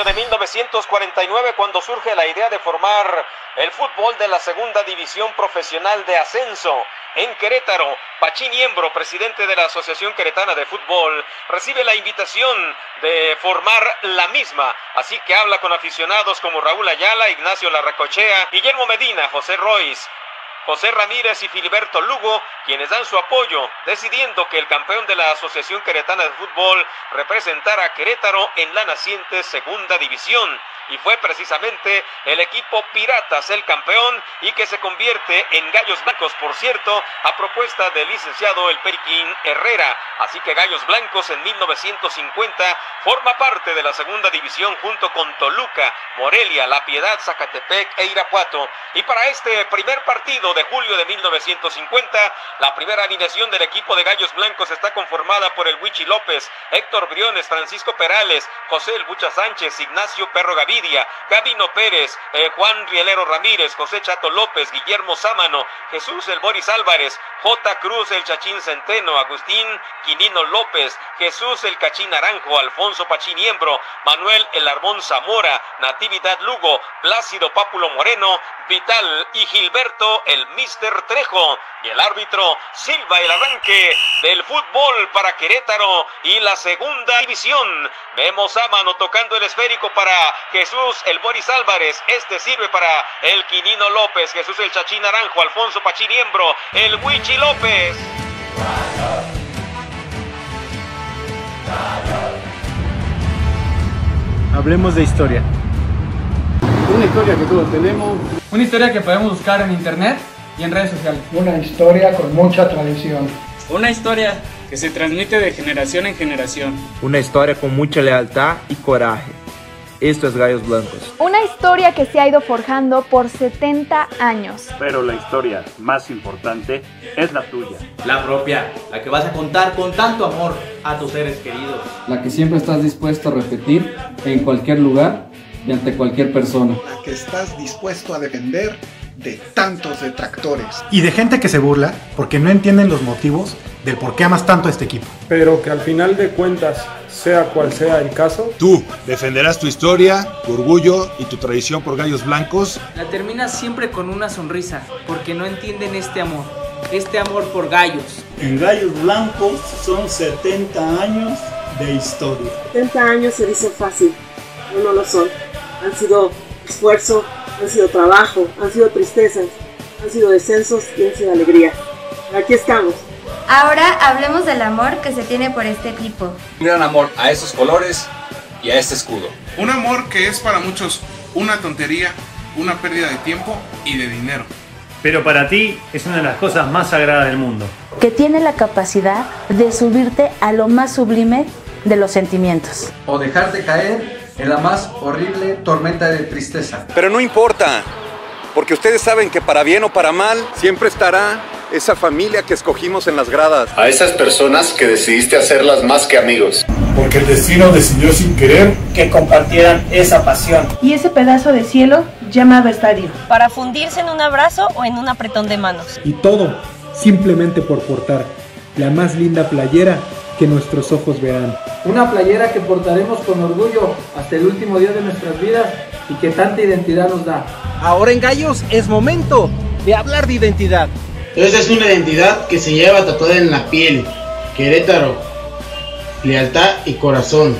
año de 1949 cuando surge la idea de formar el fútbol de la segunda división profesional de ascenso en Querétaro. Pachín Yembro, presidente de la Asociación Queretana de Fútbol, recibe la invitación de formar la misma, así que habla con aficionados como Raúl Ayala, Ignacio Larracochea, Guillermo Medina, José Royce, José Ramírez y Filiberto Lugo, quienes dan su apoyo, decidiendo que el campeón de la Asociación Queretana de Fútbol representara a Querétaro en la naciente Segunda División. Y fue precisamente el equipo Piratas el campeón y que se convierte en Gallos Blancos, por cierto, a propuesta del licenciado el Periquín Herrera. Así que Gallos Blancos en 1950 forma parte de la Segunda División junto con Toluca, Morelia, La Piedad, Zacatepec e Irapuato. Y para este primer partido de julio de 1950, la primera alineación del equipo de Gallos Blancos está conformada por el Huichi López, Héctor Briones, Francisco Perales, José El Bucha Sánchez, Ignacio Perro Gavir, Gabino Pérez, Juan Rielero Ramírez, José Chato López, Guillermo Sámano, Jesús el Boris Álvarez, J. Cruz el Chachín Centeno, Agustín Quinino López, Jesús el Chachín Naranjo, Alfonso Pachín Yembro, Manuel el Armón Zamora, Natividad Lugo, Plácido Pápulo Moreno, Vital y Gilberto el Mister Trejo. Y el árbitro Silva, el arranque del fútbol para Querétaro y la segunda división. Vemos a Mano tocando el esférico para Jesús el Boris Álvarez, este sirve para el Quinino López, Jesús el Chachín Naranjo, Alfonso Pachín Yembro, el Huichi López. Hablemos de historia. Una historia que todos tenemos. Una historia que podemos buscar en internet y en redes sociales. Una historia con mucha tradición. Una historia que se transmite de generación en generación. Una historia con mucha lealtad y coraje. Esto es Gallos Blancos. Una historia que se ha ido forjando por 70 años. Pero la historia más importante es la tuya. La propia, la que vas a contar con tanto amor a tus seres queridos. La que siempre estás dispuesto a repetir en cualquier lugar y ante cualquier persona. La que estás dispuesto a defender de tantos detractores. Y de gente que se burla porque no entienden los motivos del por qué amas tanto a este equipo. Pero que al final de cuentas, sea cual sea el caso, tú defenderás tu historia, tu orgullo y tu tradición por Gallos Blancos. La terminas siempre con una sonrisa porque no entienden este amor por Gallos. En Gallos Blancos son 70 años de historia. 70 años se dice fácil, pero no lo son. Han sido esfuerzo, han sido trabajo, han sido tristezas, han sido descensos y han sido alegría. Aquí estamos. Ahora hablemos del amor que se tiene por este equipo. Un gran amor a estos colores y a este escudo. Un amor que es para muchos una tontería, una pérdida de tiempo y de dinero. Pero para ti es una de las cosas más sagradas del mundo. Que tiene la capacidad de subirte a lo más sublime de los sentimientos. O dejarte caer en la más horrible tormenta de tristeza. Pero no importa, porque ustedes saben que para bien o para mal siempre estará esa familia que escogimos en las gradas. A esas personas que decidiste hacerlas más que amigos. Porque el destino decidió sin querer que compartieran esa pasión. Y ese pedazo de cielo llamado estadio. Para fundirse en un abrazo o en un apretón de manos. Y todo simplemente por portar la más linda playera que nuestros ojos verán. Una playera que portaremos con orgullo hasta el último día de nuestras vidas y que tanta identidad nos da. Ahora en Gallos es momento de hablar de identidad. Esa es una identidad que se lleva tatuada en la piel. Querétaro, lealtad y corazón.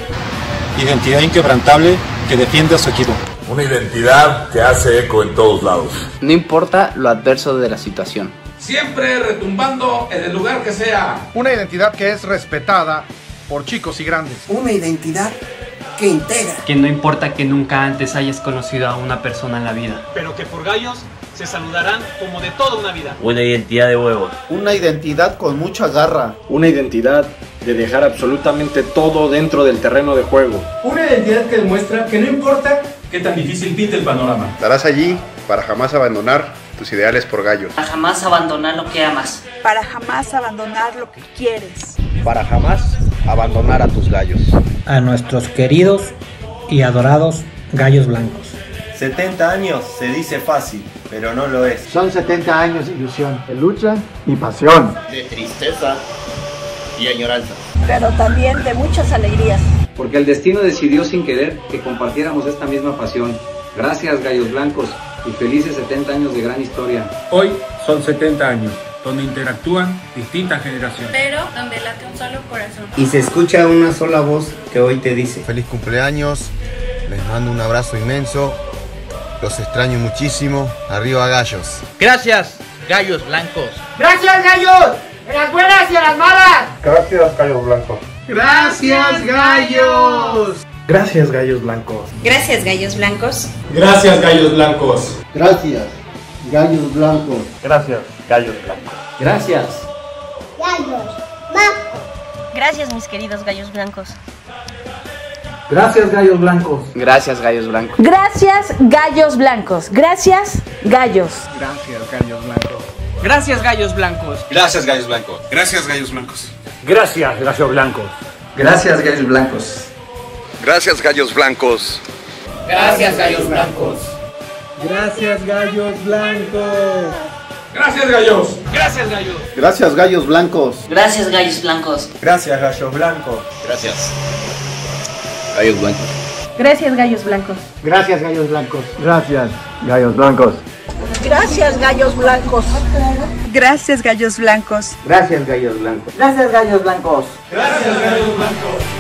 Identidad inquebrantable que defiende a su equipo. Una identidad que hace eco en todos lados. No importa lo adverso de la situación. Siempre retumbando en el lugar que sea. Una identidad que es respetada por chicos y grandes. Una identidad que integra. Que no importa que nunca antes hayas conocido a una persona en la vida. Pero que por Gallos se saludarán como de toda una vida. Una identidad de huevos. Una identidad con mucha garra. Una identidad de dejar absolutamente todo dentro del terreno de juego. Una identidad que demuestra que no importa qué tan difícil pinte el panorama. Estarás allí para jamás abandonar tus ideales por Gallos. Para jamás abandonar lo que amas. Para jamás abandonar lo que quieres. Para jamás abandonar a tus Gallos. A nuestros queridos y adorados Gallos Blancos. 70 años se dice fácil, pero no lo es. Son 70 años de ilusión, de lucha y pasión. De tristeza y añoranza. Pero también de muchas alegrías. porque el destino decidió sin querer que compartiéramos esta misma pasión. Gracias, Gallos Blancos, y felices 70 años de gran historia. Hoy son 70 años, donde interactúan distintas generaciones, pero donde late un solo corazón y se escucha una sola voz que hoy te dice: feliz cumpleaños, les mando un abrazo inmenso, los extraño muchísimo, arriba Gallos. Gracias, Gallos Blancos. Gracias, Gallos, en las buenas y en las malas. Gracias, Gallos Blancos. Gracias, Gallos. Gracias, Gallos Blancos. Gracias, Gallos Blancos. Gracias, Gallos Blancos. Gracias, Gallos Blancos. Gracias, Gallos Blancos. Gracias, Gallos Blancos. Gracias, mis queridos Gallos Blancos. Gracias, Gallos Blancos. Gracias, Gallos Blancos. Gracias, Gallos Blancos. Gracias, Gallos. Gracias, Gallos Blancos. Gracias, Gallos Blancos. Gracias, Gallos Blancos. Gracias, Gallos Blancos. Gracias, Gallos Blancos. Gracias, Gallos Blancos. Gracias, Gallos Blancos. Gracias, Gallos Blancos. Gracias, Gallos Blancos. Gracias, Gallos. Gracias, Gallos. Gracias, Gallos Blancos. Gracias, Gallos Blancos. Gracias, Gallos Blancos. Gracias, Gallos Blancos. Gracias, Gallos Blancos. Gracias, Gallos Blancos. Gracias, Gallos Blancos. Gracias, Gallos Blancos. Gracias, Gallos Blancos. Gracias, Gallos Blancos. Gracias, Gallos Blancos. Gracias, Gallos Blancos.